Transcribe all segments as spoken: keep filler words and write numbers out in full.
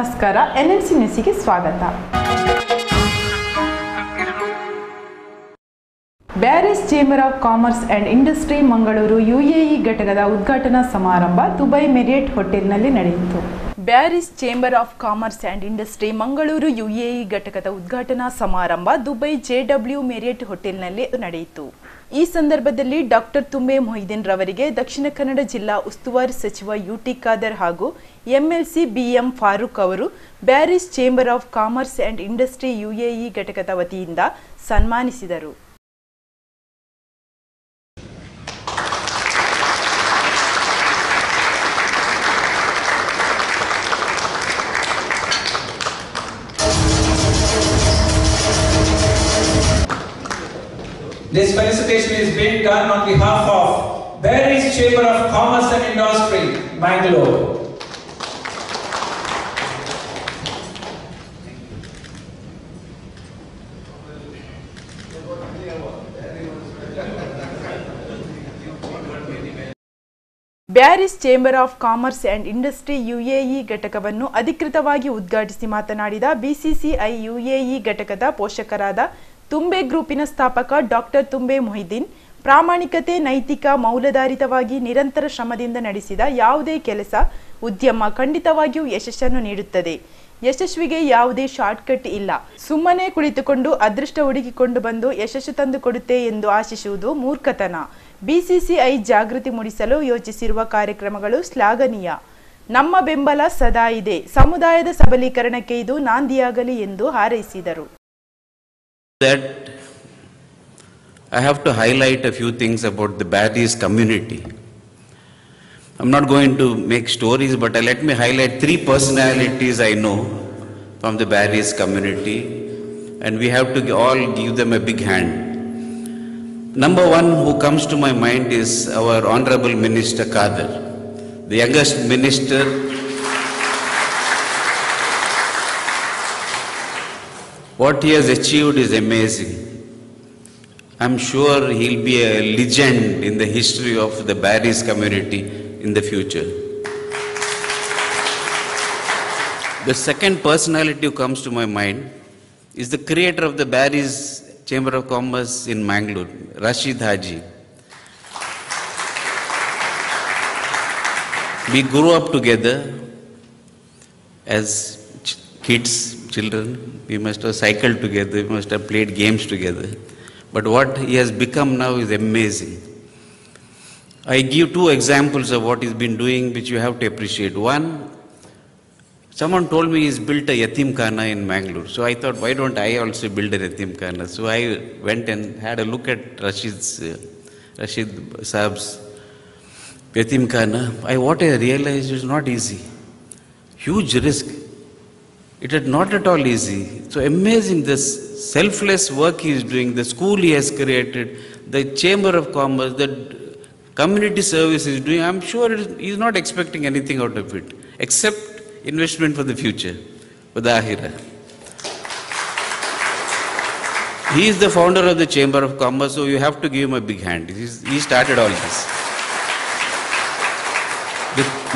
ನಮಸ್ಕಾರ ಎನ್ಎಂಸಿ ನ್ಯೂಸಿಗೆ ಸ್ವಾಗತ. Bearys chamber of commerce and industry Mangaluru UAE ಘಟಕದ ಉದ್ಘಾಟನಾ ಸಮಾರಂಭ ದುಬೈ ಮೆರಿಯಟ್ ಹೋಟೆಲ್ನಲ್ಲಿ ನಡೆಯಿತು. Bearys chamber of commerce and industry Mangaluru UAE ಘಟಕದ ಉದ್ಘಾಟನಾ ಸಮಾರಂಭ ದುಬೈ ಜೆಡಬ್ಲ್ಯೂ ಮೆರಿಯಟ್ ಹೋಟೆಲ್ನಲ್ಲಿ ನಡೆಯಿತು. ಈ ಸಂದರ್ಭದಲ್ಲಿ ಡಾಕ್ಟರ್ ತುಂಬೆ ಮೊಹಿದಿನ್ ರವರಿಗೆ ದಕ್ಷಿಣ ಕನ್ನಡ ಜಿಲ್ಲಾ ಉಸ್ತುವಾರಿ ಸಚಿವ ಯು ಟಿ ಖಾದರ್ ಹಾಗೂ M L C B M Farooq ಅವರು Bearys chamber of commerce and industry UAE ಘಟಕದ ವತಿಯಿಂದ ಸನ್ಮಾನಿಸಿದರು. This felicitation is being done on behalf of Bearys Chamber of Commerce and Industry, Bangalore. Bearys chamber of commerce and industry UAE ಘಟಕವನ್ನು ಅಧಿಕೃತವಾಗಿ ಉದ್ಘಾಟಿಸಿ ಮಾತನಾಡಿದ B C C I UAE ಘಟಕದ ಪೋಷಕರಾದ ತುಂಬೆ ಗ್ರೂಪಿನ ಸ್ಥಾಪಕ ಡಾಕ್ಟರ್ ತುಂಬೆ ಮೊಹಿದಿನ್, ಪ್ರಾಮಾಣಿಕತೆ, ನೈತಿಕ ಮೌಲ್ಯಾಧಾರಿತವಾಗಿ ನಿರಂತರ ಶ್ರಮದಿಂದ ನಡೆಸಿದ ಯಾವುದೇ ಕೆಲಸ, ಉದ್ಯಮ ಖಂಡಿತವಾಗಿಯೂ ಯಶಸ್ಸನ್ನು ನೀಡುತ್ತದೆ. ಯಶಸ್ವಿಗೆ ಯಾವುದೇ ಶಾರ್ಟ್ಕಟ್ ಇಲ್ಲ. ಸುಮ್ಮನೆ ಕುಳಿತುಕೊಂಡು ಅದೃಷ್ಟ ಹುಡುಕಿಕೊಂಡು ಬಂದು ಯಶಸ್ಸು ತಂದುಕೊಡುತ್ತೆ ಎಂದು ಆಶಿಸುವುದು ಮೂರ್ಖತನ. ಬಿ ಸಿ ಸಿ ಐ ಜಾಗೃತಿ ಮೂಡಿಸಲು ಯೋಚಿಸಿರುವ ಕಾರ್ಯಕ್ರಮಗಳು ಶ್ಲಾಘನೀಯ. ನಮ್ಮ ಬೆಂಬಲ ಸದಾ ಇದೆ. ಸಮುದಾಯದ ಸಬಲೀಕರಣಕ್ಕೆ ಇದು ನಾಂದಿಯಾಗಲಿ ಎಂದು ಹಾರೈಸಿದರು. That I have to highlight a few things about the Bearys community. I'm not going to make stories, but I let me highlight three personalities I know from the Bearys community, and we have to all give them a big hand. Number one who comes to my mind is our Honorable Minister Khader, the youngest minister. What he has achieved is amazing. I'm sure he'll be a legend in the history of the Bearys community in the future. The second personality who comes to my mind is the creator of the Bearys Chamber of Commerce in Mangalore, Rashid Haji. We grew up together as ch kids. Children, we must have cycled together, we must have played games together. But what he has become now is amazing. I give two examples of what he's been doing, which you have to appreciate. One, someone told me he's built a Yatheem Khana in Mangalore. So I thought, why don't I also build a Yatheem Khana? So I went and had a look at Rashid's, uh, Rashid Saab's Yatheem Khana. I, what I realized is not easy. Huge risk. It is not at all easy. So amazing, this selfless work he is doing, the school he has created, the Chamber of Commerce, the community service he is doing. I'm sure he is not expecting anything out of it, except investment for the future, for the Akhirah. He is the founder of the Chamber of Commerce, so you have to give him a big hand. He's, he started all this.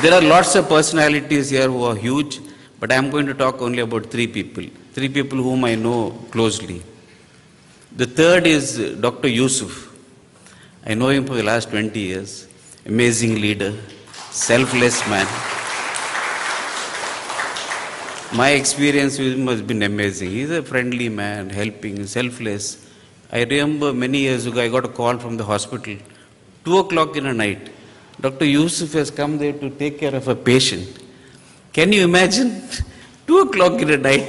There are lots of personalities here who are huge. But I am going to talk only about three people, three people whom I know closely. The third is Doctor Yusuf. I know him for the last twenty years. Amazing leader, selfless man. My experience with him has been amazing. He's a friendly man, helping, selfless. I remember many years ago I got a call from the hospital, two o'clock in the night. Doctor Yusuf has come there to take care of a patient. Can you imagine? two o'clock in the night.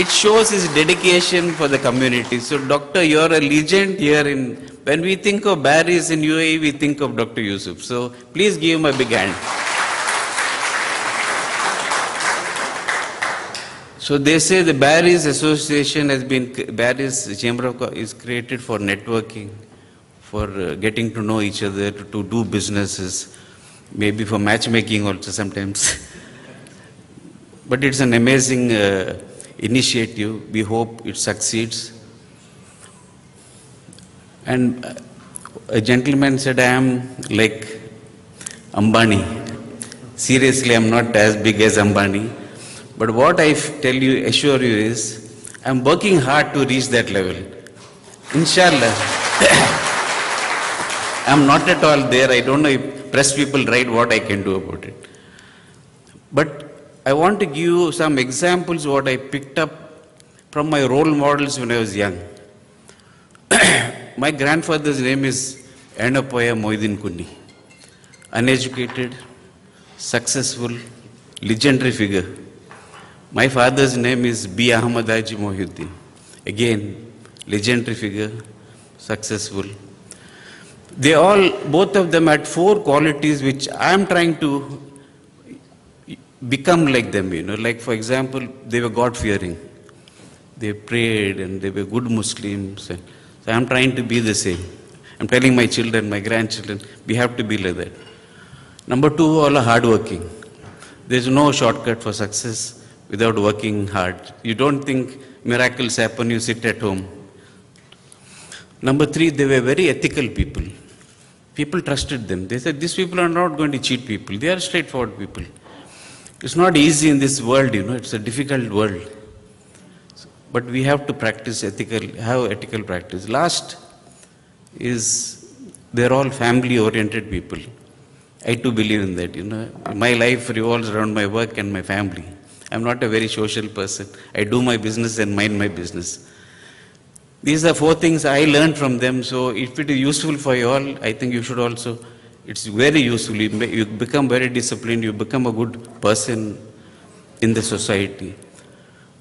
It shows his dedication for the community. So, Doctor, you are a legend here. In, when we think of Bearys in U A E, we think of Doctor Yusuf. So, please give him a big hand. So, they say the Bearys Association has been, Bearys Chamber of Commerce is created for networking, for getting to know each other, to, to do businesses. Maybe for matchmaking also sometimes. But it's an amazing uh, initiative. We hope it succeeds. And a gentleman said, I am like Ambani. Seriously, I'm not as big as Ambani. But what I tell you, assure you is, I'm working hard to reach that level. Inshallah. I'm not at all there. I don't know if press people write what I can do about it. But I want to give you some examples what I picked up from my role models when I was young. My grandfather's name is Anapaya Mohidin Kundi. Uneducated, successful, legendary figure. My father's name is B. Ahmadaji Mohidin. Again, legendary figure, successful. They all, both of them had four qualities which I am trying to become like them, you know. Like, for example, they were God-fearing. They prayed and they were good Muslims. And so I'm trying to be the same. I'm telling my children, my grandchildren, we have to be like that. Number two, all are hardworking. There's no shortcut for success without working hard. You don't think miracles happen, you sit at home. Number three, they were very ethical people. People trusted them. They said, these people are not going to cheat people. They are straightforward people. It's not easy in this world, you know. It's a difficult world. But we have to practice ethical, have ethical practice. Last is, they're all family-oriented people. I too believe in that, you know. My life revolves around my work and my family. I'm not a very social person. I do my business and mind my business. These are four things I learned from them, so if it is useful for you all, I think you should also. It's very useful. You become very disciplined. You become a good person in the society.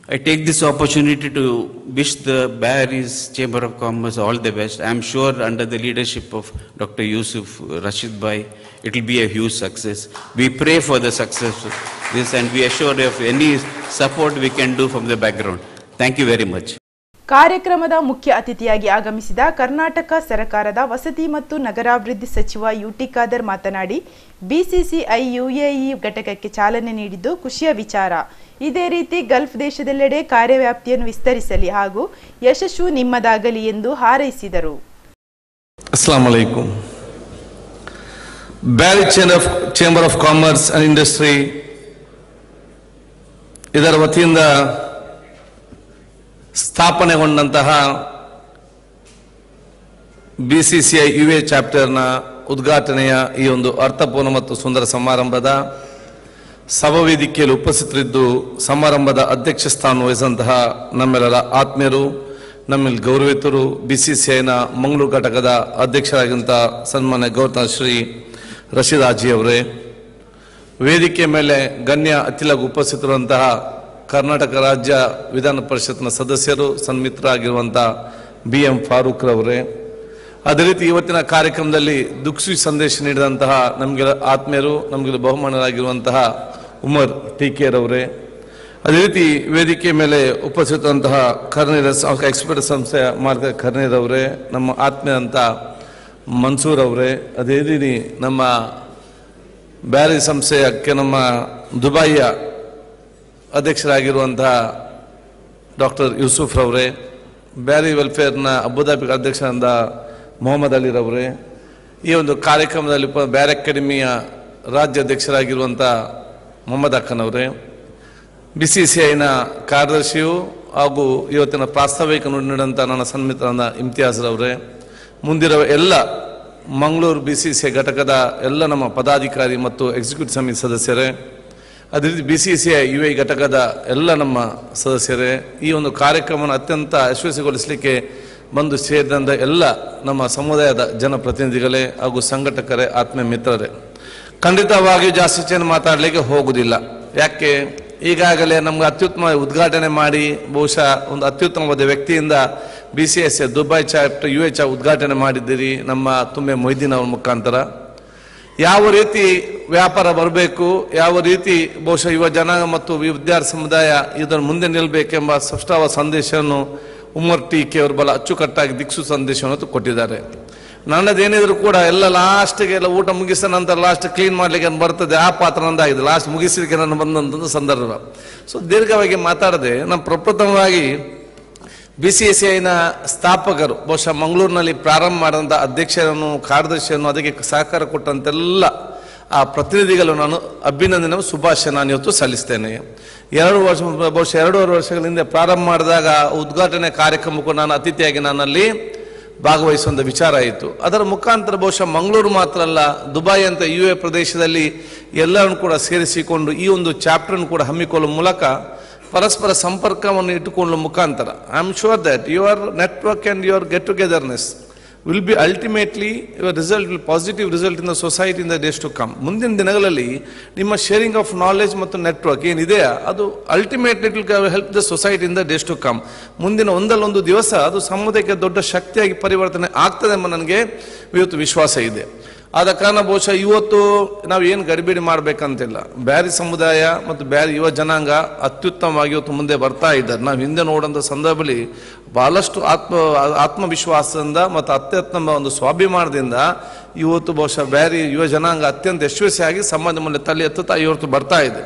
I take this opportunity to wish the Bearys Chamber of Commerce all the best. I'm sure under the leadership of Doctor Yusuf, Rashid Bhai, it will be a huge success. We pray for the success of this and we assure of any support we can do from the background. Thank you very much. ಕಾರ್ಯಕ್ರಮದ ಮುಖ್ಯ ಅತಿಥಿಯಾಗಿ ಆಗಮಿಸಿದ ಕರ್ನಾಟಕ ಸರ್ಕಾರದ ವಸತಿ ಮತ್ತು ನಗರಾಭಿವೃದ್ಧಿ ಸಚಿವ you T Khader ಮಾತನಾಡಿ B C C I U A E ಘಟಕಕ್ಕೆ ಚಾಲನೆ ನೀಡಿದ್ದು ಖುಷಿಯ ವಿಚಾರ. ಇದೇ ರೀತಿ ಗಲ್ಫ್ ದೇಶದೆಲ್ಲೆಡೆ ಕಾರ್ಯವ್ಯಾಪ್ತಿಯನ್ನು ವಿಸ್ತರಿಸಲಿ ಹಾಗೂ ಯಶಸ್ಸು ನಿಮ್ಮದಾಗಲಿ ಎಂದು ಹಾರೈಸಿದರು. ಅಸ್ಸಲಾಮು ಅಲೈಕುಂ. Bearys chamber of commerce and industry ಇದರ ವತಿಯಿಂದ ಸ್ಥಾಪನೆಗೊಂಡಂತಹ B C C I U A ಚಾಪ್ಟರ್ನ ಉದ್ಘಾಟನೆಯ ಈ ಒಂದು ಅರ್ಥಪೂರ್ಣ ಮತ್ತು ಸುಂದರ ಸಮಾರಂಭದ ಸಭಾವೇದಿಕೆಯಲ್ಲಿ ಉಪಸ್ಥಿತರಿದ್ದು ಸಮಾರಂಭದ ಅಧ್ಯಕ್ಷ ಸ್ಥಾನ ವಹಿಸಿದಂತಹ ನಮ್ಮೆಲ್ಲರ ಆತ್ಮೀಯರು, ನಮ್ಮೆಲ್ಲ ಗೌರವಿತರು, ಬಿ ಸಿ ಸಿ ಐನ ಮಂಗಳೂರು ಘಟಕದ ಅಧ್ಯಕ್ಷರಾಗಿದ್ದಂಥ ಸನ್ಮಾನ್ಯ ಗೌರವ ಶ್ರೀ ರಶೀದ್ ಹಾಜಿ ಅವರೇ, ವೇದಿಕೆ ಮೇಲೆ ಗಣ್ಯ ಅತಿಲಗ ಉಪಸ್ಥಿತರಂತಹ ಕರ್ನಾಟಕ ರಾಜ್ಯ ವಿಧಾನ ಪರಿಷತ್ನ ಸದಸ್ಯರು, ಸನ್ಮಿತ್ರರಾಗಿರುವಂಥ ಬಿ ಎಂ ಫಾರೂಕ್ ರವರೇ, ಅದೇ ರೀತಿ ಇವತ್ತಿನ ಕಾರ್ಯಕ್ರಮದಲ್ಲಿ ದುಃಖಿ ಸಂದೇಶ ನೀಡಿದಂತಹ ನಮಗೆಲ್ಲ ಆತ್ಮೀಯರು, ನಮಗೆಲ್ಲ ಬಹುಮಾನರಾಗಿರುವಂತಹ ಉಮರ್ ಟಿ ಕೆ ರವರೇ, ಅದೇ ರೀತಿ ವೇದಿಕೆ ಮೇಲೆ ಉಪಸ್ಥಿತರಂತಹ ಕರ್ನೀರ ಎಕ್ಸ್ಪರ್ಟ್ ಸಂಸ್ಥೆಯ ಮಾರ್ಗ ಕರ್ನೀರವರೇ, ನಮ್ಮ ಆತ್ಮೀಯರಂಥ ಮನ್ಸೂರ್ ಅವರೇ, ಅದೇ ರೀತಿ ನಮ್ಮ ಬ್ಯಾರಿ ಸಂಸ್ಥೆಯಕ್ಕೆ ನಮ್ಮ ದುಬಾಯಿಯ ಅಧ್ಯಕ್ಷರಾಗಿರುವಂತಹ ಡಾಕ್ಟರ್ ಯೂಸುಫ್ ರವರೇ, ಬ್ಯಾರಿ ವೆಲ್ಫೇರ್ನ ಅಬುದಾಬಿ ಅಧ್ಯಕ್ಷರಾದ ಮೊಹಮ್ಮದ್ ಅಲಿ ರವರೇ, ಈ ಒಂದು ಕಾರ್ಯಕ್ರಮದಲ್ಲಿ ಬ್ಯಾರಿ ಅಕಾಡೆಮಿಯ ರಾಜ್ಯಾಧ್ಯಕ್ಷರಾಗಿರುವಂಥ ಮೊಹಮ್ಮದ್ ಅಕ್ಕನವರೇ, ಬಿ ಸಿ ಸಿ ಐನ ಕಾರ್ಯದರ್ಶಿಯು ಹಾಗೂ ಇವತ್ತಿನ ಪ್ರಾಸ್ತಾವಿಕ ನುಡಿದಂಥ ನನ್ನ ಸನ್ಮಿತ್ರನ ಇಮ್ತಿಯಾಜ್ ರವರೇ, ಮುಂದಿರುವ ಎಲ್ಲ Mangaluru B C C I ಘಟಕದ ಎಲ್ಲ ನಮ್ಮ ಪದಾಧಿಕಾರಿ ಮತ್ತು ಎಕ್ಸಿಕ್ಯೂಟಿವ್ ಸಮಿತಿ ಸದಸ್ಯರೇ, ಅದೇ ರೀತಿ B C C I U I ಘಟಕದ ಎಲ್ಲ ನಮ್ಮ ಸದಸ್ಯರೇ, ಈ ಒಂದು ಕಾರ್ಯಕ್ರಮವನ್ನು ಅತ್ಯಂತ ಯಶಸ್ವಿಗೊಳಿಸಲಿಕ್ಕೆ ಬಂದು ಸೇರಿದಂಥ ಎಲ್ಲ ನಮ್ಮ ಸಮುದಾಯದ ಜನಪ್ರತಿನಿಧಿಗಳೇ ಹಾಗೂ ಸಂಘಟಕರೇ, ಆತ್ಮೀಯ ಮಿತ್ರರೇ, ಖಂಡಿತವಾಗಿಯೂ ಜಾಸ್ತಿ ಜನ ಮಾತಾಡಲಿಕ್ಕೆ ಹೋಗುವುದಿಲ್ಲ. ಯಾಕೆ, ಈಗಾಗಲೇ ನಮ್ಗೆ ಅತ್ಯುತ್ತಮ ಉದ್ಘಾಟನೆ ಮಾಡಿ ಬಹುಶಃ ಒಂದು ಅತ್ಯುತ್ತಮವಾದ ವ್ಯಕ್ತಿಯಿಂದ B C S A Dubai chapter U A ಚಾ ಉದ್ಘಾಟನೆ ಮಾಡಿದ್ದೀರಿ ನಮ್ಮ ತುಂಬೆ ಮೊಯ್ದೀನ್ ಅವರ ಮುಖಾಂತರ. ಯಾವ ರೀತಿ ವ್ಯಾಪಾರ ಬರಬೇಕು, ಯಾವ ರೀತಿ ಬಹುಶಃ ಯುವ ಜನಾಂಗ ಮತ್ತು ವಿದ್ಯಾರ್ಥಿ ಸಮುದಾಯ ಇದರ ಮುಂದೆ ನಿಲ್ಲಬೇಕೆಂಬ ಸ್ಪಷ್ಟವಾದ ಸಂದೇಶವನ್ನು ಉಮರ್ ಟಿ ಕೆ ಅವ್ರ ಬಲ ಅಚ್ಚುಕಟ್ಟಾಗಿ ದಿಕ್ಸು ಸಂದೇಶವನ್ನು ಕೊಟ್ಟಿದ್ದಾರೆ. ನನ್ನದೇನಿದ್ರು ಕೂಡ ಎಲ್ಲ ಲಾಸ್ಟಿಗೆ ಎಲ್ಲ ಊಟ ಮುಗಿಸಿದ ನಂತರ ಲಾಸ್ಟ್ ಕ್ಲೀನ್ ಮಾಡಲಿಕ್ಕೆ ಬರ್ತದೆ, ಆ ಪಾತ್ರ ನಂದಾಗಿದೆ, ಲಾಸ್ಟ್ ಮುಗಿಸಲಿಕ್ಕೆ ನಾನು ಬಂದಂಥ ಸಂದರ್ಭ. ಸೊ ದೀರ್ಘವಾಗಿ ಮಾತಾಡದೆ ನಮ್ಮ ಪ್ರಪ್ರಥಮವಾಗಿ ಬಿ ಸಿ ಸಿ ಐನ ಸ್ಥಾಪಕರು ಬಹುಶಃ ಮಂಗಳೂರಿನಲ್ಲಿ ಪ್ರಾರಂಭ ಮಾಡಿದಂಥ ಅಧ್ಯಕ್ಷರನ್ನು, ಕಾರ್ಯದರ್ಶಿಯನ್ನು, ಅದಕ್ಕೆ ಸಹಕಾರ ಕೊಟ್ಟಂತೆಲ್ಲ ಆ ಪ್ರತಿನಿಧಿಗಳನ್ನು ಅಭಿನಂದನೆ ಶುಭಾಶಯ ನಾನು ಇವತ್ತು ಸಲ್ಲಿಸ್ತೇನೆ. ಎರಡು ವರ್ಷ ಬಹುಶಃ ಎರಡೂವರೆ ವರ್ಷಗಳ ಹಿಂದೆ ಪ್ರಾರಂಭ ಮಾಡಿದಾಗ ಉದ್ಘಾಟನೆ ಕಾರ್ಯಕ್ರಮಕ್ಕೂ ನಾನು ಅತಿಥಿಯಾಗಿ ನಾನಲ್ಲಿ ಭಾಗವಹಿಸುವಂಥ ವಿಚಾರ ಆಯಿತು. ಅದರ ಮುಖಾಂತರ ಬಹುಶಃ ಮಂಗಳೂರು ಮಾತ್ರ ಅಲ್ಲ, ದುಬೈ ಅಂತ ಯು ಎ ಪ್ರದೇಶದಲ್ಲಿ ಎಲ್ಲರನ್ನು ಕೂಡ ಸೇರಿಸಿಕೊಂಡು ಈ ಒಂದು ಚಾಪ್ಟರನ್ನು ಕೂಡ ಹಮ್ಮಿಕೊಳ್ಳುವ ಮೂಲಕ ಪರಸ್ಪರ ಸಂಪರ್ಕವನ್ನು ಇಟ್ಟುಕೊಳ್ಳುವ ಮುಖಾಂತರ I am sure that your network and your get togetherness will be ultimately your result will positive result in the society in the days to come. ಮುಂದಿನ ದಿನಗಳಲ್ಲಿ ನಿಮ್ಮ ಶೇರಿಂಗ್ ಆಫ್ ನಾಲೆಜ್ ಮತ್ತು ನೆಟ್ವರ್ಕ್ ಏನಿದೆಯಾ ಅದು ultimately it will help the society in the days to come. ಮುಂದಿನ ಒಂದಲ್ಲೊಂದು ದಿವಸ ಅದು ಸಮುದಾಯಕ್ಕೆ ದೊಡ್ಡ ಶಕ್ತಿಯಾಗಿ ಪರಿವರ್ತನೆ ಆಗ್ತದೆ ಎಂಬ ನನಗೆ ಇವತ್ತು ವಿಶ್ವಾಸ ಇದೆ. ಆದ ಕಾರಣ ಬಹುಶಃ ಇವತ್ತು ನಾವು ಏನು ಗಡಿಬಿಡಿ ಮಾಡಬೇಕಂತಿಲ್ಲ. ಬ್ಯಾರಿ ಸಮುದಾಯ ಮತ್ತು ಬ್ಯಾರಿ ಯುವ ಜನಾಂಗ ಅತ್ಯುತ್ತಮವಾಗಿ ಇವತ್ತು ಮುಂದೆ ಬರ್ತಾ ಇದ್ದಾರೆ. ನಾವು ಹಿಂದೆ ನೋಡೋಂಥ ಸಂದರ್ಭದಲ್ಲಿ ಭಾಳಷ್ಟು ಆತ್ಮ ಆತ್ಮವಿಶ್ವಾಸದಿಂದ ಮತ್ತು ಅತ್ಯುತ್ತಮ ಒಂದು ಸ್ವಾಭಿಮಾನದಿಂದ ಇವತ್ತು ಬಹುಶಃ ಬ್ಯಾರಿ ಯುವ ಜನಾಂಗ ಅತ್ಯಂತ ಯಶಸ್ವಿಯಾಗಿ ಸಮಾಜ ಮೇಲೆ ತಲೆ ಎತ್ತುತ್ತಾ ಇವತ್ತು ಬರ್ತಾ ಇದೆ.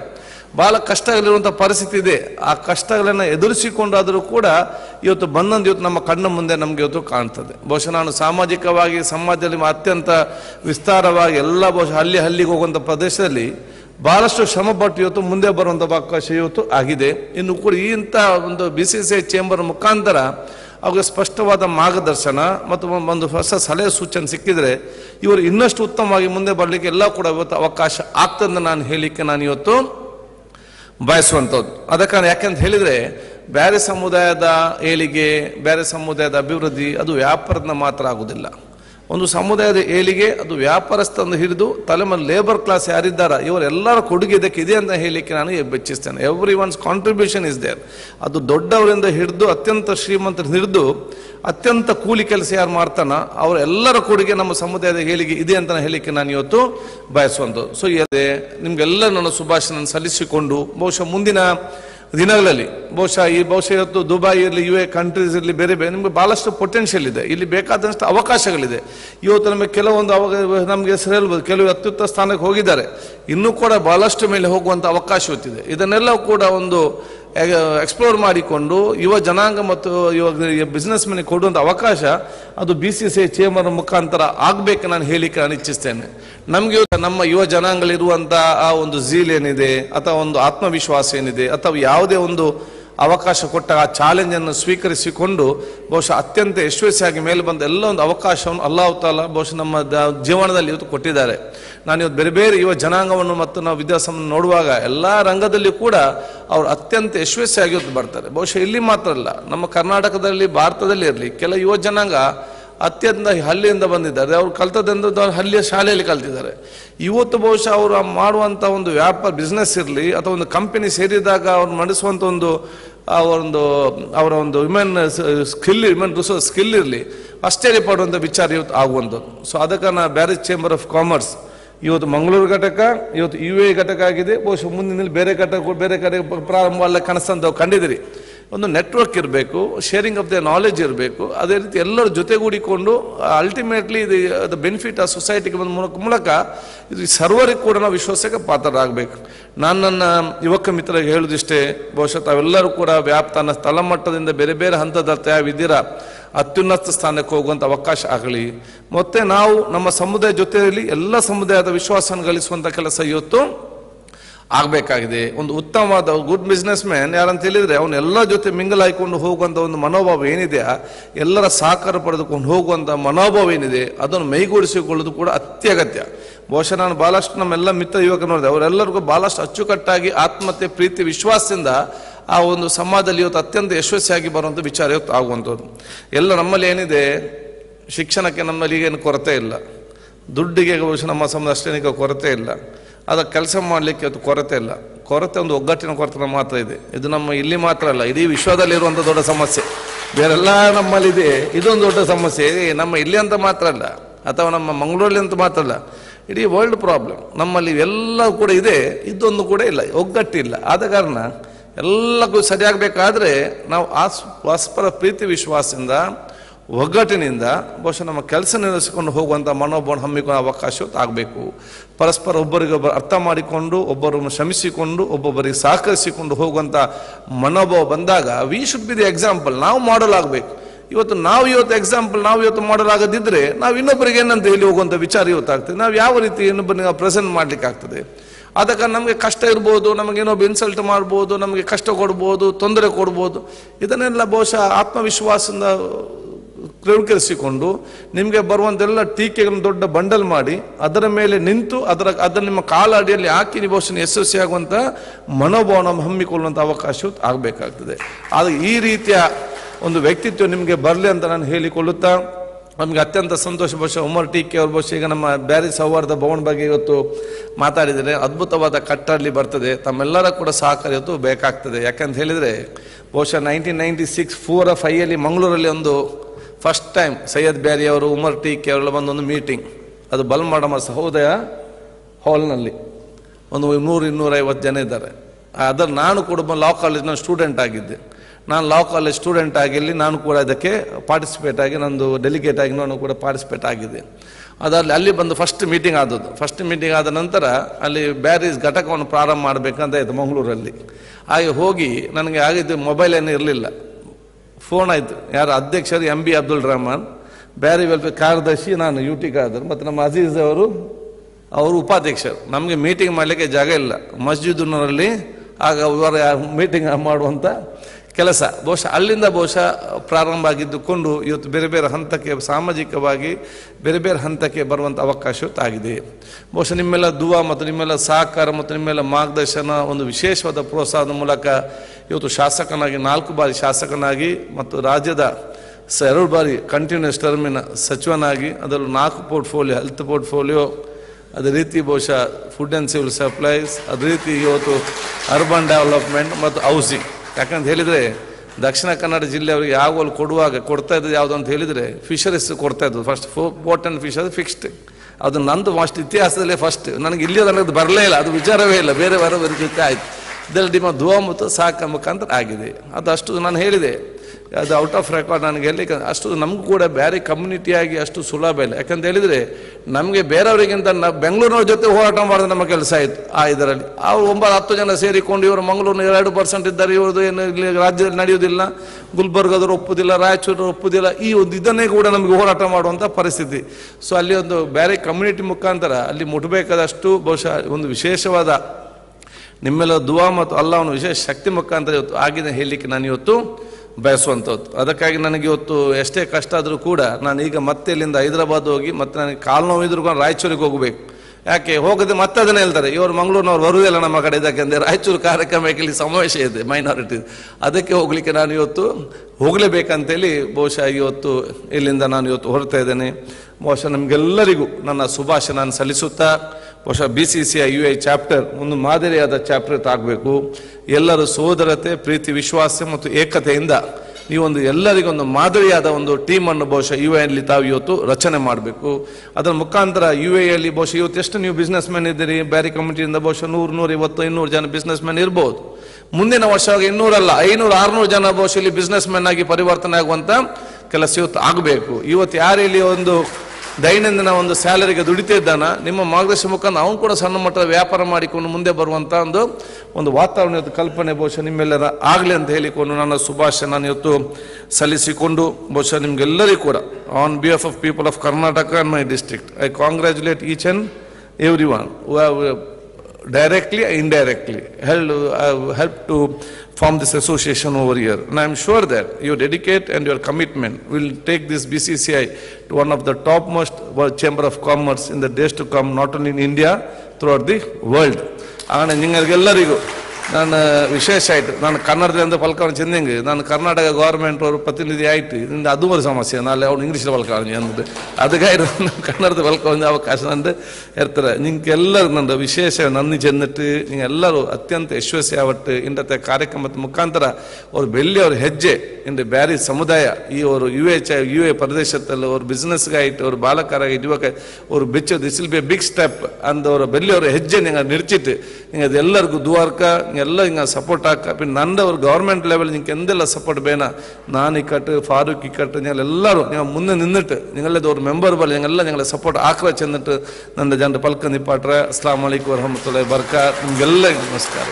ಭಾಳ ಕಷ್ಟಗಳಿರುವಂಥ ಪರಿಸ್ಥಿತಿ ಇದೆ. ಆ ಕಷ್ಟಗಳನ್ನು ಎದುರಿಸಿಕೊಂಡಾದರೂ ಕೂಡ ಇವತ್ತು ಬಂದಂದು ಇವತ್ತು ನಮ್ಮ ಕಣ್ಣ ಮುಂದೆ ನಮಗೆ ಇವತ್ತು ಕಾಣ್ತದೆ. ಬಹುಶಃ ನಾನು ಸಾಮಾಜಿಕವಾಗಿ ಸಮಾಜದಲ್ಲಿ ಅತ್ಯಂತ ವಿಸ್ತಾರವಾಗಿ ಎಲ್ಲ ಬಹುಶಃ ಹಳ್ಳಿ ಹಳ್ಳಿಗೆ ಹೋಗುವಂಥ ಪ್ರದೇಶದಲ್ಲಿ ಭಾಳಷ್ಟು ಶ್ರಮಪಟ್ಟು ಇವತ್ತು ಮುಂದೆ ಬರುವಂಥ ಅವಕಾಶ ಇವತ್ತು ಆಗಿದೆ. ಇನ್ನು ಕೂಡ ಈ ಇಂಥ ಒಂದು B C C I chamber ಮುಖಾಂತರ ಅವ್ರಿಗೆ ಸ್ಪಷ್ಟವಾದ ಮಾರ್ಗದರ್ಶನ ಮತ್ತು ಒಂದು ಹೊಸ ಸಲಹೆ ಸೂಚನೆ ಸಿಕ್ಕಿದರೆ ಇವರು ಇನ್ನಷ್ಟು ಉತ್ತಮವಾಗಿ ಮುಂದೆ ಬರಲಿಕ್ಕೆ ಎಲ್ಲ ಕೂಡ ಇವತ್ತು ಅವಕಾಶ ಆಗ್ತದೆ ನಾನು ಹೇಳಲಿಕ್ಕೆ ನಾನು ಇವತ್ತು ಬಯಸುವಂಥದ್ದು. ಅದಕ್ಕೆ ಯಾಕೆಂತ ಹೇಳಿದರೆ ಬೇರೆ ಸಮುದಾಯದ ಏಳಿಗೆ, ಬೇರೆ ಸಮುದಾಯದ ಅಭಿವೃದ್ಧಿ ಅದು ವ್ಯಾಪಾರದಿಂದ ಮಾತ್ರ ಆಗುವುದಿಲ್ಲ. ಒಂದು ಸಮುದಾಯದ ಏಳಿಗೆ ಅದು ವ್ಯಾಪಾರಸ್ಥಂದು ಹಿಡಿದು ತಲೆಮಲ್ಲಿ ಲೇಬರ್ ಕ್ಲಾಸ್ ಯಾರಿದ್ದಾರ ಇವರೆಲ್ಲರ ಕೊಡುಗೆ ಇದಕ್ಕೆ ಇದೆ ಅಂತ ಹೇಳಲಿಕ್ಕೆ ನಾನು ಬೆಚ್ಚಿಸ್ತೇನೆ. Every one's contribution is there. ಅದು ದೊಡ್ಡವರಿಂದ ಹಿಡಿದು ಅತ್ಯಂತ ಶ್ರೀಮಂತರ ಹಿಡಿದು ಅತ್ಯಂತ ಕೂಲಿ ಕೆಲಸ ಯಾರು ಮಾಡ್ತಾನ ಅವರೆಲ್ಲರ ಕೊಡುಗೆ ನಮ್ಮ ಸಮುದಾಯದ ಏಳಿಗೆ ಇದೆ ಅಂತ ಹೇಳಲಿಕ್ಕೆ ನಾನು ಇವತ್ತು ಬಯಸುವಂಥದ್ದು. ಸೊ ಇದೆ ನಿಮಗೆಲ್ಲ ನನ್ನ ಶುಭಾಶಯ ಸಲ್ಲಿಸಿಕೊಂಡು ಬಹುಶಃ ಮುಂದಿನ ದಿನಗಳಲ್ಲಿ ಬಹುಶಃ ಈ ಬಹುಶಃ ಇವತ್ತು ದುಬೈ ಇರಲಿ, ಯು ಎ ಕಂಟ್ರೀಸ್ ಇರಲಿ, ಬೇರೆ ಬೇರೆ ನಿಮಗೆ ಭಾಳಷ್ಟು ಪೊಟೆನ್ಷಿಯಲ್ ಇದೆ. ಇಲ್ಲಿ ಬೇಕಾದಷ್ಟು ಅವಕಾಶಗಳಿದೆ. ಇವತ್ತು ನಮಗೆ ಕೆಲವೊಂದು ಅವ ನಮಗೆ ಹೆಸರು ಹೇಳ್ಬೋದು, ಕೆಲವು ಅತ್ಯುತ್ತಮ ಸ್ಥಾನಕ್ಕೆ ಹೋಗಿದ್ದಾರೆ, ಇನ್ನೂ ಕೂಡ ಭಾಳಷ್ಟು ಮೇಲೆ ಹೋಗುವಂಥ ಅವಕಾಶ ಹೊತ್ತಿದೆ. ಇದನ್ನೆಲ್ಲ ಕೂಡ ಒಂದು ಎಕ್ಸ್ಪ್ಲೋರ್ ಮಾಡಿಕೊಂಡು ಯುವ ಜನಾಂಗ ಮತ್ತು ಯುವ ಬಿಸ್ನೆಸ್ ಮ್ಯಾನ್ ಕೊಡುವಂಥ ಅವಕಾಶ ಅದು B C C I chamber ಮುಖಾಂತರ ಆಗಬೇಕು ನಾನು ಹೇಳಿಕ್ಕೆ ನಾನು ಇಚ್ಛಿಸ್ತೇನೆ. ನಮಗೆ ನಮ್ಮ ಯುವ ಜನಾಂಗಲಿರುವಂಥ ಆ ಒಂದು ಝೀಲ್ ಏನಿದೆ ಅಥವಾ ಒಂದು ಆತ್ಮವಿಶ್ವಾಸ ಏನಿದೆ ಅಥವಾ ಯಾವುದೇ ಒಂದು ಅವಕಾಶ ಕೊಟ್ಟ ಆ ಚಾಲೆಂಜನ್ನು ಸ್ವೀಕರಿಸಿಕೊಂಡು ಬಹುಶಃ ಅತ್ಯಂತ ಯಶಸ್ವಿಯಾಗಿ ಮೇಲೆ ಬಂದ ಎಲ್ಲ ಒಂದು ಅವಕಾಶವನ್ನು ಅಲ್ಲಾಹು ತಾಲ ಬಹುಶಃ ನಮ್ಮ ಜೀವನದಲ್ಲಿ ಇವತ್ತು ಕೊಟ್ಟಿದ್ದಾರೆ. ನಾನು ಇವತ್ತು ಬೇರೆ ಬೇರೆ ಯುವ ಜನಾಂಗವನ್ನು ಮತ್ತು ನಾವು ವಿದ್ಯಾಸಂಸ್ಥೆ ನೋಡುವಾಗ ಎಲ್ಲ ರಂಗದಲ್ಲಿಯೂ ಕೂಡ ಅವರು ಅತ್ಯಂತ ಯಶಸ್ವಿಯಾಗಿ ಇವತ್ತು ಬರ್ತಾರೆ. ಬಹುಶಃ ಇಲ್ಲಿ ಮಾತ್ರ ಅಲ್ಲ, ನಮ್ಮ ಕರ್ನಾಟಕದಲ್ಲಿ ಭಾರತದಲ್ಲಿ ಇರಲಿ ಕೆಲ ಯುವ ಜನಾಂಗ ಅತ್ಯಂತ ಹಳ್ಳಿಯಿಂದ ಬಂದಿದ್ದಾರೆ. ಅವರು ಕಲ್ತದಂದ್ರೆ ಹಳ್ಳಿಯ ಶಾಲೆಯಲ್ಲಿ ಕಲ್ತಿದ್ದಾರೆ. ಇವತ್ತು ಬಹುಶಃ ಅವರು ಮಾಡುವಂಥ ಒಂದು ವ್ಯಾಪಾರ ಬಿಸ್ನೆಸ್ ಇರಲಿ ಅಥವಾ ಒಂದು ಕಂಪನಿ ಸೇರಿದಾಗ ಅವ್ರು ನಡೆಸುವಂಥ ಒಂದು ಅವರೊಂದು ಅವರ ಒಂದು women skill women resource skill ಇರಲಿ ಆಶ್ಚರ್ಯಪಡುವಂಥ ವಿಚಾರ ಇವತ್ತು ಆಗುವಂಥದ್ದು. ಸೊ ಅದಕ್ಕೆ ನಾ ಬ್ಯಾರಿಸ್ ಚೇಂಬರ್ ಆಫ್ ಕಾಮರ್ಸ್ ಇವತ್ತು ಮಂಗಳೂರು ಘಟಕ ಇವತ್ತು ಯು ಎ ಘಟಕ ಆಗಿದೆ. ಬಹುಶಃ ಮುಂದಿನಲ್ಲಿ ಬೇರೆ ಘಟಕ ಬೇರೆ ಕಡೆ ಪ್ರಾರಂಭ ಎಲ್ಲ ಕನಸಂತ ಕಂಡಿದ್ದೀರಿ. ಒಂದು ನೆಟ್ವರ್ಕ್ ಇರಬೇಕು, ಶೇರಿಂಗ್ ಆಫ್ ದ ನಾಲೆಜ್ ಇರಬೇಕು. ಅದೇ ರೀತಿ ಎಲ್ಲರ ಜೊತೆಗೂಡಿಕೊಂಡು ಅಲ್ಟಿಮೇಟ್ಲಿ ಇದು ದ ಬೆನಿಫಿಟ್ ಆ ಸೊಸೈಟಿಗೆ ಬಂದ ಮೂಲಕ ಮೂಲಕ ಇದು ಸರ್ವರಿಗೆ ಕೂಡ ನಾವು ವಿಶ್ವಾಸಕ್ಕೆ ಪಾತ್ರರಾಗಬೇಕು. ನಾನು ನನ್ನ ಯುವಕ ಮಿತ್ರರಿಗೆ ಹೇಳೋದಿಷ್ಟೇ, ಬಹುಶಃ ತಾವೆಲ್ಲರೂ ಕೂಡ ವ್ಯಾಪ್ತ ತನ್ನ ತಳಮಟ್ಟದಿಂದ ಬೇರೆ ಬೇರೆ ಹಂತದ ತಾವಿದ್ದೀರಾ, ಅತ್ಯುನ್ನತ ಸ್ಥಾನಕ್ಕೆ ಹೋಗುವಂಥ ಅವಕಾಶ ಆಗಲಿ. ಮತ್ತು ನಾವು ನಮ್ಮ ಸಮುದಾಯ ಜೊತೆಯಲ್ಲಿ ಎಲ್ಲ ಸಮುದಾಯದ ವಿಶ್ವಾಸವನ್ನು ಗಳಿಸುವಂಥ ಕೆಲಸ ಇವತ್ತು ಆಗಬೇಕಾಗಿದೆ. ಒಂದು ಉತ್ತಮವಾದ ಗುಡ್ ಬಿಸ್ನೆಸ್ ಮ್ಯಾನ್ ಯಾರಂತ ಹೇಳಿದರೆ ಅವನ್ನೆಲ್ಲರ ಜೊತೆ ಮಿಂಗಲ್ ಹಾಕಿಕೊಂಡು ಹೋಗುವಂಥ ಒಂದು ಮನೋಭಾವ ಏನಿದೆಯಾ, ಎಲ್ಲರ ಸಹಕಾರ ಪಡೆದುಕೊಂಡು ಹೋಗುವಂಥ ಮನೋಭಾವ ಏನಿದೆ ಅದನ್ನು ಮೈಗೂಡಿಸಿಕೊಳ್ಳೋದು ಕೂಡ ಅತ್ಯಗತ್ಯ. ಬಹುಶಃ ನಾನು ಭಾಳಷ್ಟು ನಮ್ಮೆಲ್ಲ ಮಿತ್ರ ಯುವಕ ನೋಡಿದೆ, ಅವರೆಲ್ಲರಿಗೂ ಭಾಳಷ್ಟು ಅಚ್ಚುಕಟ್ಟಾಗಿ ಆತ್ಮಹತ್ಯೆ ಪ್ರೀತಿ ವಿಶ್ವಾಸದಿಂದ ಆ ಒಂದು ಸಮಾಜದಲ್ಲಿ ಇವತ್ತು ಅತ್ಯಂತ ಯಶಸ್ವಿಯಾಗಿ ಬರುವಂಥ ವಿಚಾರ ಇವತ್ತು ಆಗುವಂಥದ್ದು. ಎಲ್ಲ ನಮ್ಮಲ್ಲಿ ಏನಿದೆ, ಶಿಕ್ಷಣಕ್ಕೆ ನಮ್ಮಲ್ಲಿ ಈಗೇನು ಕೊರತೆ ಇಲ್ಲ, ದುಡ್ಡಿಗೆ ಬಹುಶಃ ನಮ್ಮ ಸಮಾಜ ಅಷ್ಟೇನಿಗೆ ಕೊರತೆ ಇಲ್ಲ, ಅದಕ್ಕೆ ಕೆಲಸ ಮಾಡಲಿಕ್ಕೆ ಅದು ಕೊರತೆ ಇಲ್ಲ. ಕೊರತೆ ಒಂದು ಒಗ್ಗಟ್ಟಿನ ಕೊರತೆ ಮಾತ್ರ ಇದೆ. ಇದು ನಮ್ಮ ಇಲ್ಲಿ ಮಾತ್ರ ಅಲ್ಲ, ಇಡೀ ವಿಶ್ವದಲ್ಲಿರುವಂಥ ದೊಡ್ಡ ಸಮಸ್ಯೆ. ಬೇರೆಲ್ಲ ನಮ್ಮಲ್ಲಿದೆ, ಇದೊಂದು ದೊಡ್ಡ ಸಮಸ್ಯೆ. ನಮ್ಮ ಇಲ್ಲಿ ಅಂತ ಮಾತ್ರ ಅಲ್ಲ ಅಥವಾ ನಮ್ಮ ಮಂಗಳೂರಲ್ಲಿ ಅಂತ ಮಾತ್ರ ಅಲ್ಲ, ಇಡೀ ವರ್ಲ್ಡ್ ಪ್ರಾಬ್ಲಮ್ ನಮ್ಮಲ್ಲಿ ಎಲ್ಲ ಕೂಡ ಇದೆ. ಇದೊಂದು ಕೂಡ ಇಲ್ಲ, ಒಗ್ಗಟ್ಟಿಲ್ಲ. ಆದ ಕಾರಣ ಎಲ್ಲಕ್ಕೂ ಸರಿಯಾಗಬೇಕಾದ್ರೆ ನಾವು ಆಸ್ ಪರಸ್ಪರ ಪ್ರೀತಿ ವಿಶ್ವಾಸದಿಂದ ಒಗ್ಗಟ್ಟಿನಿಂದ ಬಹುಶಃ ನಮ್ಮ ಕೆಲಸ ನಿರ್ವಹಿಸಿಕೊಂಡು ಹೋಗುವಂಥ ಮನೋಭಾವನ ಹಮ್ಮಿಕೊಳ್ಳೋ ಅವಕಾಶ ಆಗಬೇಕು. ಪರಸ್ಪರ ಒಬ್ಬರಿಗೊಬ್ಬರು ಅರ್ಥ ಮಾಡಿಕೊಂಡು ಒಬ್ಬರನ್ನು ಶ್ರಮಿಸಿಕೊಂಡು ಒಬ್ಬೊಬ್ಬರಿಗೆ ಸಹಕರಿಸಿಕೊಂಡು ಹೋಗುವಂಥ ಮನೋಭಾವ ಬಂದಾಗ we should be the example. ನಾವು ಮಾಡಲಾಗಬೇಕು. ಇವತ್ತು ನಾವು ಇವತ್ತು ಎಕ್ಸಾಂಪಲ್ ನಾವು ಇವತ್ತು ಮಾಡಲ್ ಆಗದಿದ್ದರೆ ನಾವು ಇನ್ನೊಬ್ಬರಿಗೆ ಏನಂತ ಹೇಳಿ ಹೋಗುವಂಥ ವಿಚಾರ ಇವತ್ತಾಗ್ತದೆ. ನಾವು ಯಾವ ರೀತಿ ಇನ್ನೊಬ್ಬರಿಗೆ ಪ್ರೆಸೆಂಟ್ ಮಾಡಲಿಕ್ಕೆ ಆಗ್ತದೆ. ಅದಕ್ಕೆ ನಮಗೆ ಕಷ್ಟ ಇರ್ಬೋದು, ನಮಗೇನೊಬ್ಬ ಇನ್ಸಲ್ಟ್ ಮಾಡ್ಬೋದು, ನಮಗೆ ಕಷ್ಟ ಕೊಡ್ಬೋದು, ತೊಂದರೆ ಕೊಡ್ಬೋದು. ಇದನ್ನೆಲ್ಲ ಬಹುಶಃ ಆತ್ಮವಿಶ್ವಾಸದಿಂದ ಕ್ರೋಢೀಕರಿಸಿಕೊಂಡು ನಿಮಗೆ ಬರುವಂತೆಲ್ಲ ಟೀಕೆಗಳನ್ನು ದೊಡ್ಡ ಬಂಡಲ್ ಮಾಡಿ ಅದರ ಮೇಲೆ ನಿಂತು ಅದರ ಅದನ್ನು ನಿಮ್ಮ ಕಾಲಡಿಯಲ್ಲಿ ಹಾಕಿ ನಿಭಾಯಿಸಿ ಯಶಸ್ವಿಯಾಗುವಂಥ ಮನೋಭಾವವನ್ನು ಹಮ್ಮಿಕೊಳ್ಳುವಂಥ ಅವಕಾಶವು ಆಗಬೇಕಾಗ್ತದೆ. ಆದರೆ ಈ ರೀತಿಯ ಒಂದು ವ್ಯಕ್ತಿತ್ವ ನಿಮಗೆ ಬರಲಿ ಅಂತ ನಾನು ಹೇಳಿಕೊಳ್ಳುತ್ತಾ ನಮಗೆ ಅತ್ಯಂತ ಸಂತೋಷ. ಬಹುಶಃ ಉಮರ್ ಟಿ ಕೆ ಅವ್ರ ಬಹುಶಃ ಈಗ ನಮ್ಮ ಬ್ಯಾರೀಸ್ ಸೌಹಾರ್ದ ಭವನ ಬಗ್ಗೆ ಇವತ್ತು ಮಾತಾಡಿದರೆ ಅದ್ಭುತವಾದ ಕಟ್ಟಡಲಿ ಬರ್ತದೆ. ತಮ್ಮೆಲ್ಲರ ಕೂಡ ಸಹಕಾರ ಇವತ್ತು ಬೇಕಾಗ್ತದೆ. ಯಾಕಂತ ಹೇಳಿದರೆ ಬಹುಶಃ ನೈನ್ಟೀನ್ ನೈಂಟಿ ಸಿಕ್ಸ್ ಫೋರ್ ಫೈವಲ್ಲಿ ಮಂಗಳೂರಲ್ಲಿ ಒಂದು ಫಸ್ಟ್ ಟೈಮ್ ಸೈಯದ್ ಬ್ಯಾರಿ ಅವರು ಉಮರ್ ಟಿ ಕೆ ಅವರೆಲ್ಲ ಬಂದೊಂದು ಮೀಟಿಂಗ್, ಅದು ಬಲ್ಮಾಡಮ್ಮ ಸಹೋದಯ ಹಾಲ್ನಲ್ಲಿ, ಒಂದು ನೂರು ಇನ್ನೂರೈವತ್ತು ಜನ ಇದ್ದಾರೆ. ಅದರ ನಾನು ಕೂಡ ಲಾ ಕಾಲೇಜಿನ ಸ್ಟೂಡೆಂಟ್ ಆಗಿದ್ದೆ. ನಾನು ಲಾ ಕಾಲೇಜ್ ಸ್ಟೂಡೆಂಟ್ ಆಗಿರಲಿ ನಾನು ಕೂಡ ಅದಕ್ಕೆ ಪಾರ್ಟಿಸಿಪೇಟ್ ಆಗಿ ನಂದು ಡೆಲಿಗೇಟ್ ಆಗಿ ನಾನು ಕೂಡ ಪಾರ್ಟಿಸಿಪೇಟ್ ಆಗಿದ್ದೆ. ಅದರಲ್ಲಿ ಅಲ್ಲಿ ಬಂದು ಫಸ್ಟ್ ಮೀಟಿಂಗ್ ಆದದ್ದು. ಫಸ್ಟ್ ಮೀಟಿಂಗ್ ಆದ ನಂತರ ಅಲ್ಲಿ ಬ್ಯಾರೀಸ್ ಘಟಕವನ್ನು ಪ್ರಾರಂಭ ಮಾಡಬೇಕಂತ ಆಯಿತು ಮಂಗಳೂರಲ್ಲಿ. ಹಾಗೆ ಹೋಗಿ ನನಗೆ ಆಗಿದ್ದು ಮೊಬೈಲ್ ಏನೂ ಇರಲಿಲ್ಲ, ಫೋನ್ ಆಯಿತು. ಯಾರು ಅಧ್ಯಕ್ಷರು M B Abdul Rahman, Beary welfare ಕಾರ್ಯದರ್ಶಿ ನಾನು ಯು ಟಿ ಖಾದರ್, ಮತ್ತು ನಮ್ಮ ಅಜೀಜ್ ಅವರು ಅವರು ಉಪಾಧ್ಯಕ್ಷರು. ನಮಗೆ ಮೀಟಿಂಗ್ ಮಾಡಲಿಕ್ಕೆ ಜಾಗ ಇಲ್ಲ ಮಸ್ಜಿದ್ನಲ್ಲಿ, ಆಗ ಇವರ ಮೀಟಿಂಗ್ ಮಾಡುವಂಥ ಕೆಲಸ ಬಹುಶಃ ಅಲ್ಲಿಂದ ಬಹುಶಃ ಪ್ರಾರಂಭ ಆಗಿದ್ದುಕೊಂಡು ಇವತ್ತು ಬೇರೆ ಬೇರೆ ಹಂತಕ್ಕೆ ಸಾಮಾಜಿಕವಾಗಿ ಬೇರೆ ಬೇರೆ ಹಂತಕ್ಕೆ ಬರುವಂಥ ಅವಕಾಶ ಆಗಿದೆ. ಬಹುಶಃ ನಿಮ್ಮೆಲ್ಲ ದುವಾ ಮತ್ತು ನಿಮ್ಮೆಲ್ಲ ಸಹಕಾರ ಮತ್ತು ನಿಮ್ಮೆಲ್ಲ ಮಾರ್ಗದರ್ಶನ ಒಂದು ವಿಶೇಷವಾದ ಪ್ರೋತ್ಸಾಹದ ಮೂಲಕ ಇವತ್ತು ಶಾಸಕನಾಗಿ ನಾಲ್ಕು ಬಾರಿ ಶಾಸಕನಾಗಿ ಮತ್ತು ರಾಜ್ಯದ ಸ ಎರಡು ಬಾರಿ ಕಂಟಿನ್ಯೂಸ್ ಟರ್ಮಿನ ಸಚಿವನಾಗಿ, ಅದರಲ್ಲೂ ನಾಲ್ಕು ಪೋರ್ಟ್ಫೋಲಿಯೋ ಹೆಲ್ತ್ ಪೋರ್ಟ್ಫೋಲಿಯೋ, ಅದೇ ರೀತಿ ಬಹುಶಃ ಫುಡ್ ಆ್ಯಂಡ್ ಸಿವಿಲ್ ಸಪ್ಲೈಸ್, ಅದೇ ರೀತಿ ಇವತ್ತು ಅರ್ಬನ್ ಡೆವಲಪ್ಮೆಂಟ್ ಮತ್ತು ಹೌಸಿಂಗ್. ಯಾಕಂತ ಹೇಳಿದರೆ ದಕ್ಷಿಣ ಕನ್ನಡ ಜಿಲ್ಲೆ ಅವ್ರಿಗೆ ಯಾವಾಗಲೂ ಕೊಡುವಾಗ ಕೊಡ್ತಾ ಇದ್ದು ಯಾವುದು ಅಂತ ಹೇಳಿದರೆ ಫಿಶರೀಸ್ ಕೊಡ್ತಾ ಇದ್ದು. First for boat and fishery fixed, ಅದು ನಂದು ಫಸ್ಟ್ ಇತಿಹಾಸದಲ್ಲೇ ಫಸ್ಟ್. ನನಗೆ ಇಲ್ಲಿ ನನಗೆ ಬರಲೇ ಇಲ್ಲ, ಅದು ವಿಚಾರವೇ ಇಲ್ಲ, ಬೇರೆ ವಾರ ಬರೀತೆ ಆಯಿತು. ಇದರಲ್ಲಿ ನಿಮ್ಮ ಧುವಾ ಮತ್ತು ಸಾಕ ಮುಖಾಂತರ ಆಗಿದೆ. ಅದು ಅಷ್ಟು ನಾನು ಹೇಳಿದೆ, ಅದು ಔಟ್ ಆಫ್ ರೆಕಾರ್ಡ್ ನನಗೆ ಹೇಳಿ. ಅಷ್ಟು ನಮಗೂ ಕೂಡ ಬೇರೆ ಕಮ್ಯುನಿಟಿಯಾಗಿ ಅಷ್ಟು ಸುಲಭ ಇಲ್ಲ. ಯಾಕಂತ ಹೇಳಿದರೆ ನಮಗೆ ಬೇರೆಯವರಿಗಿಂತ ನಾವು ಬೆಂಗಳೂರಿನವ್ರ ಜೊತೆ ಹೋರಾಟ ಮಾಡೋದು ನಮ್ಮ ಕೆಲಸ ಆಯಿತು. ಆ ಇದರಲ್ಲಿ ಅವ್ರು ಒಂಬತ್ತು ಹತ್ತು ಜನ ಸೇರಿಕೊಂಡು ಇವರು ಮಂಗಳೂರಿನ ಎರಡು ಪರ್ಸೆಂಟ್ ಇದ್ದಾರೆ, ಇವ್ರದ್ದು ಏನು ಇಲ್ಲಿ ರಾಜ್ಯದಲ್ಲಿ ನಡೆಯೋದಿಲ್ಲ, ಗುಲ್ಬರ್ಗದವರು ಒಪ್ಪುವುದಿಲ್ಲ, ರಾಯಚೂರು ಒಪ್ಪುವುದಿಲ್ಲ, ಈ ಒಂದು ಇದನ್ನೇ ಕೂಡ ನಮಗೆ ಹೋರಾಟ ಮಾಡುವಂಥ ಪರಿಸ್ಥಿತಿ. ಸೊ ಅಲ್ಲಿ ಒಂದು ಬೇರೆ ಕಮ್ಯುನಿಟಿ ಮುಖಾಂತರ ಅಲ್ಲಿ ಮುಟ್ಟಬೇಕಾದಷ್ಟು ಬಹುಶಃ ಒಂದು ವಿಶೇಷವಾದ ನಿಮ್ಮೆಲ್ಲ ದುವಾ ಮತ್ತು ಅಲ್ಲಾಹನ ವಿಶೇಷ ಶಕ್ತಿ ಮುಖಾಂತರ ಇವತ್ತು ಆಗಿದೆ ಹೇಳಲಿಕ್ಕೆ ನಾನು ಇವತ್ತು ಬಯಸುವಂಥದ್ದು. ಅದಕ್ಕಾಗಿ ನನಗೆ ಇವತ್ತು ಎಷ್ಟೇ ಕಷ್ಟ ಆದರೂ ಕೂಡ ನಾನು ಈಗ ಮತ್ತೆ ಇಲ್ಲಿಂದ ಹೈದರಾಬಾದ್ ಹೋಗಿ ಮತ್ತೆ ನನಗೆ ಕಾಲು ನೋವು ಇದ್ರೂ ಕೂಡ ರಾಯಚೂರಿಗೆ ಹೋಗಬೇಕು. ಯಾಕೆ ಹೋಗದೆ ಮತ್ತೆ ಅದನ್ನೇ ಹೇಳ್ತಾರೆ, ಇವರು ಮಂಗಳೂರಿನವ್ರು ಬರುವುದಿಲ್ಲ ನಮ್ಮ ಕಡೆ, ಇದಕ್ಕೆಂದರೆ ರಾಯಚೂರು ಕಾರ್ಯಕ್ರಮಕ್ಕೆ ಇಲ್ಲಿ ಸಮಾವೇಶ ಇದೆ ಮೈನಾರಿಟಿ, ಅದಕ್ಕೆ ಹೋಗಲಿಕ್ಕೆ ನಾನು ಇವತ್ತು ಹೋಗಲೇಬೇಕಂತೇಳಿ ಬಹುಶಃ ಇವತ್ತು ಇಲ್ಲಿಂದ ನಾನು ಇವತ್ತು ಹೊರತಾ ಇದ್ದೇನೆ. ಬಹುಶಃ ನಮಗೆಲ್ಲರಿಗೂ ನನ್ನ ಶುಭಾಶಯ ನಾನು ಸಲ್ಲಿಸುತ್ತಾ, ಬಹುಶಃ B C C I U I chapter ಒಂದು ಮಾದರಿಯಾದ ಚಾಪ್ಟರ್ ಆಗಬೇಕು. ಎಲ್ಲರೂ ಸೋದರತೆ, ಪ್ರೀತಿ, ವಿಶ್ವಾಸ ಮತ್ತು ಏಕತೆಯಿಂದ ನೀವೊಂದು ಎಲ್ಲರಿಗೊಂದು ಮಾದರಿಯಾದ ಒಂದು ಟೀಮನ್ನು ಬಹುಶಃ ಯು ಎಲ್ಲಿ ತಾವು ಇವತ್ತು ರಚನೆ ಮಾಡಬೇಕು. ಅದರ ಮುಖಾಂತರ ಯು ಎಲ್ಲಿ ಬಹುಶಃ ಇವತ್ತು ಎಷ್ಟು ನೀವು ಬಿಸ್ನೆಸ್ ಮ್ಯಾನ್ ಇದ್ದೀರಿ, ಬ್ಯಾರಿ ಕಮಿಟಿಯಿಂದ ಬಹುಶಃ ನೂರು ನೂರು ಇವತ್ತು ಇನ್ನೂರು ಜನ ಬಿಸ್ನೆಸ್ ಮ್ಯಾನ್ ಇರ್ಬೋದು. ಮುಂದಿನ ವರ್ಷವಾಗಿ ಇನ್ನೂರಲ್ಲ ಐನೂರು ಆರುನೂರು ಜನ ಬಹುಶಃ ಇಲ್ಲಿ ಬಿಸ್ನೆಸ್ ಮ್ಯಾನ್ ಆಗಿ ಪರಿವರ್ತನೆ ಆಗುವಂಥ ಕೆಲಸ ಇವತ್ತು ಆಗಬೇಕು. ಇವತ್ತು ಯಾರು ಇಲ್ಲಿ ಒಂದು ದೈನಂದಿನ ಒಂದು ಸ್ಯಾಲರಿಗೆ ದುಡಿತಿದ್ದಾನ, ನಿಮ್ಮ ಮಾರ್ಗದರ್ಶನ ಮುಖಾಂತರ ಅವನು ಕೂಡ ಸಣ್ಣ ಮಟ್ಟದ ವ್ಯಾಪಾರ ಮಾಡಿಕೊಂಡು ಮುಂದೆ ಬರುವಂಥ ಒಂದು ಒಂದು ವಾತಾವರಣದ ಕಲ್ಪನೆ ಬಹುಶಃ ನಿಮ್ಮೆಲ್ಲರ ಆಗಲಿ ಅಂತ ಹೇಳಿಕೊಂಡು ನನ್ನ ಶುಭಾಶಯ ನಾನು ಇವತ್ತು ಸಲ್ಲಿಸಿಕೊಂಡು, ಬಹುಶಃ ನಿಮಗೆಲ್ಲರಿಗೂ ಕೂಡ on behalf of people of Karnataka and my district I congratulate each and every one directly indirectly held help to form this association over here, and I am sure that your dedicate and your commitment will take this B C C I to one of the topmost world chamber of commerce in the days to come, not only in India, throughout the world. And ningalgellarigu ನಾನು ವಿಶೇಷ ಆಯಿತು, ನಾನು ಕನ್ನಡದಿಂದ ಪಲ್ಕವನ ಚೆಂದಂಗೆ ನಾನು Karnataka government ಅವರು ಪ್ರತಿನಿಧಿ ಆಯಿತು. ಇಂದ ಅದು ಒಂದು ಸಮಸ್ಯೆ, ನಾಳೆ ಅವ್ನು ಇಂಗ್ಲೀಷಲ್ಲಿ ಪಲ್ಕವನಿ ಅಂದ್ಬಿಟ್ಟು ಅದಕ್ಕಾಗಿ ನಾನು ಕನ್ನಡದ ಪಲ್ಕವಂದು ಅವಕಾಶ ನಂದು ಇರ್ತಾರೆ. ನಿಮ್ಗೆಲ್ಲರೂ ನಂದು ವಿಶೇಷ ನಂದಿ ಚೆಂದಿಟ್ಟು ನೀವೆಲ್ಲರೂ ಅತ್ಯಂತ ಯಶಸ್ವಿ ಆವಟ್ಟು ಇಂಥ ಕಾರ್ಯಕ್ರಮದ ಮುಖಾಂತರ ಅವ್ರ ಬೆಲ್ಲಿ ಅವ್ರ ಹೆಜ್ಜೆ ಇಂದು ಬ್ಯಾರಿ ಸಮುದಾಯ ಈ ಅವರು ಯು ಎಚ್ ಯು ಎ ಪ್ರದೇಶದಲ್ಲಿ ಅವ್ರ ಬಿಸ್ನೆಸ್ಗಾಯಿತು, ಅವ್ರ ಬಾಲಕರಾಗಿಟ್ಟು ಯುವಕ ಅವ್ರು ಬೆಚ್ಚು this will be a big step ಅಂದವರ ಬೆಲ್ಲಿ ಅವ್ರ ಹೆಜ್ಜೆ ನಿಂಗೆ ನಿಡ್ಚಿಟ್ಟು ನಿಂಗೆ ಅದು ಎಲ್ಲರಿಗೂ ದುವಾರ್ಕ ಎಲ್ಲ ಹಿಂಗೆ ಸಪೋರ್ಟ್ ಹಾಕಿ ನಂದು ಅವ್ರ ಗೌರ್ಮೆಂಟ್ ಲೆವೆಲ್ ನಿಂಗೆ ಎಂದೆಲ್ಲ ಸಪೋರ್ಟ್ ಬೇನ ನಾನು ಇಕ್ಕಟ್ಟು ಫಾರೂಕ್ ಇಕ್ಕಟ್ಟು ನೀವು ಎಲ್ಲರೂ ನೀವು ಮುಂದೆ ನಿಂದಿಟ್ಟು ನಿಂಗಲ್ಲದು ಅವ್ರ ಮೆಂಬರ್ ಬರಲಿ ನಿಂಗೆಲ್ಲ ನಿಂಗೆಲ್ಲ ಸಪೋರ್ಟ್ ಹಾಕ್ರ ಚೆಂದಿಟ್ಟು ನನ್ನ ಜನರು ಪಲ್ಕ ನಿಪ್ಪಾಟ್ರ. ಅಸ್ಲಾಮ್ ಅಲೈಕು ವರಹಮತುಲ್ಲಾಹಿ ಬರಕಾತ್. ನಿಮಗೆಲ್ಲ ನಮಸ್ಕಾರ.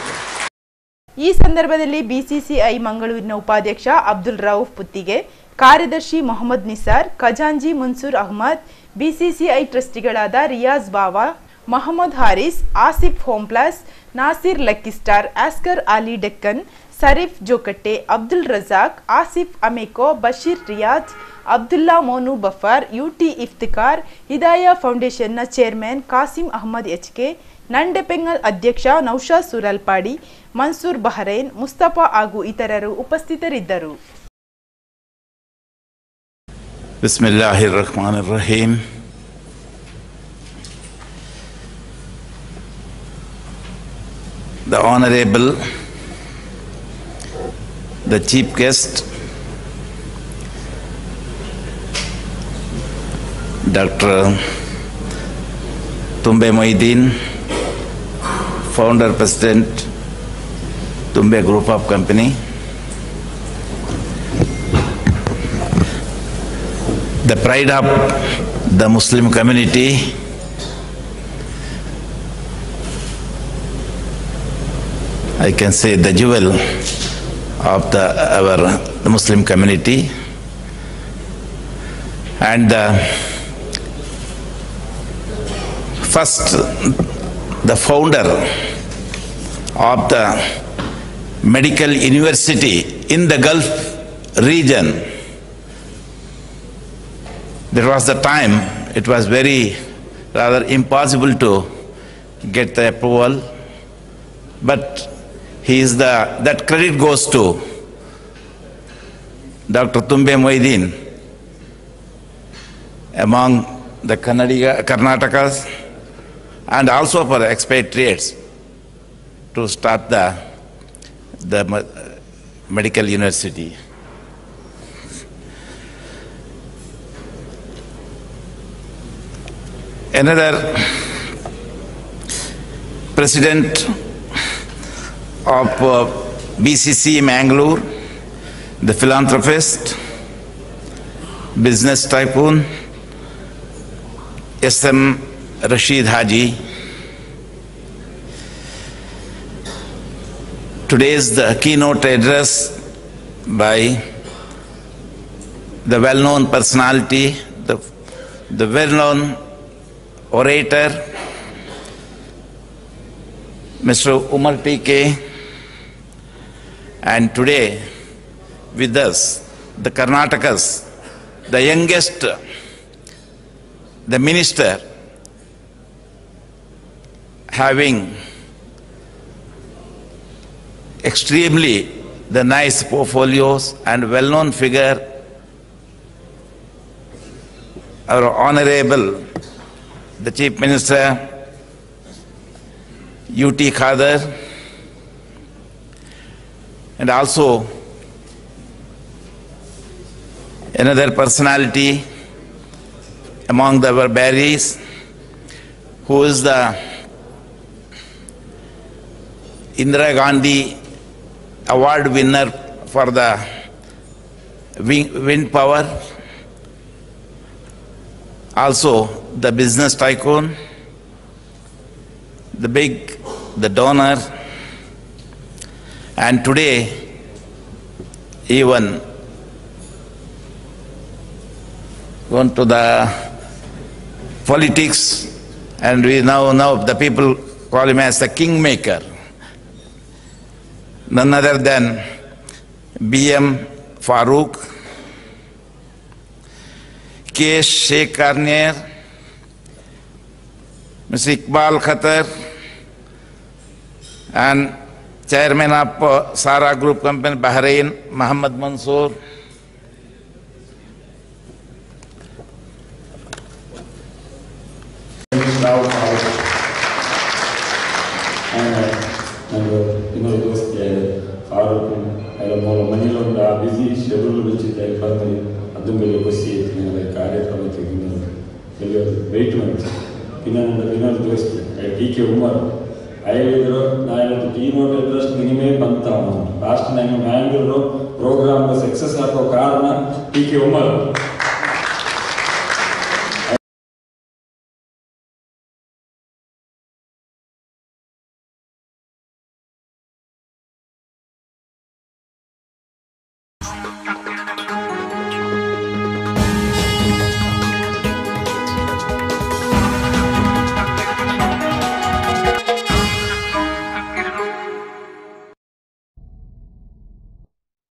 ಈ ಸಂದರ್ಭದಲ್ಲಿ ಬಿಸಿಸಿಐ ಮಂಗಳೂರಿನ ಉಪಾಧ್ಯಕ್ಷ ಅಬ್ದುಲ್ ರೌಫ್ ಪುತ್ತಿಗೆ, ಕಾರ್ಯದರ್ಶಿ ಮೊಹಮ್ಮದ್ ನಿಸಾರ್, ಖಜಾಂಜಿ ಮನ್ಸೂರ್ ಅಹ್ಮದ್, ಬಿಸಿಸಿಐ ಟ್ರಸ್ಟಿಗಳಾದ ರಿಯಾಜ್ ಬಾವಾ, ಮೊಹಮ್ಮದ್ ಹಾರಿಸ್, ಆಸಿಫ್ ಹೋಮ್ಪ್ಲಾಸ್, ನಾಸಿರ್ ಲಕ್ಕಿಸ್ಟಾರ್, ಆಸ್ಕರ್ ಅಲಿ ಡೆಕ್ಕನ್, ಸರೀಫ್ ಜೋಕಟ್ಟೆ, ಅಬ್ದುಲ್ ರಜಾಕ್, ಆಸಿಫ್ ಅಮೆಕೋ, ಬಶೀರ್ ರಿಯಾಜ್, ಅಬ್ದುಲ್ಲಾ ಮೋನು ಬಫಾರ್, ಯುಟಿ ಇಫ್ತಿಕಾರ್, ಹಿದಾಯ ಫೌಂಡೇಶನ್ನ ಚೇರ್ಮನ್ ಕಾಸಿಂ ಅಹಮದ್ ಎಚ್ಕೆ, ನಂಡೆಪೆಂಗಲ್ ಅಧ್ಯಕ್ಷ ನೌಶಾ ಸುರಲ್ಪಾಡಿ, ಮನ್ಸೂರ್ ಬಹರೇನ್, ಮುಸ್ತಫಾ ಹಾಗೂ ಇತರರು ಉಪಸ್ಥಿತರಿದ್ದರು. ಬಿಸ್ಮಿಲ್ಲಾಹಿರ್ ರಹ್ಮಾನಿರ್ Rahim. The Honorable, the chief guest, Doctor Thumbay Moideen, founder president Thumbay Group of Company, the pride of the Muslim community, I can say the jewel of the our the Muslim community, and the first, the founder of the medical university in the Gulf region. There was the time it was very rather impossible to get the approval, but he is the, that credit goes to Doctor Thumbay Moideen among the Kannadiga, Karnatakas, and also for the expatriates to start the the medical university. Another president of uh, B C C I Mangalore, the philanthropist, business tycoon, S M Rashid Haji. Today is the keynote address by the well-known personality, the, the well-known orator, Mister Umar P. K. And today with us, the Karnatakas, the youngest, the minister, having extremely the nice portfolios and well-known figure, our Honorable, the Chief Minister, U T Khader, and also another personality among the Bearys, who is the Indira Gandhi award winner for the wind power, also the business tycoon, the big, the donor, and today even gone to the politics, and we now know the people call him as the kingmaker. None other than B M Farooq, K. Sheikh Karnier, Mister Iqbal Khatar, and Chairman of Sara Group Company, Bahrain, Muhammad Mansoor, program success.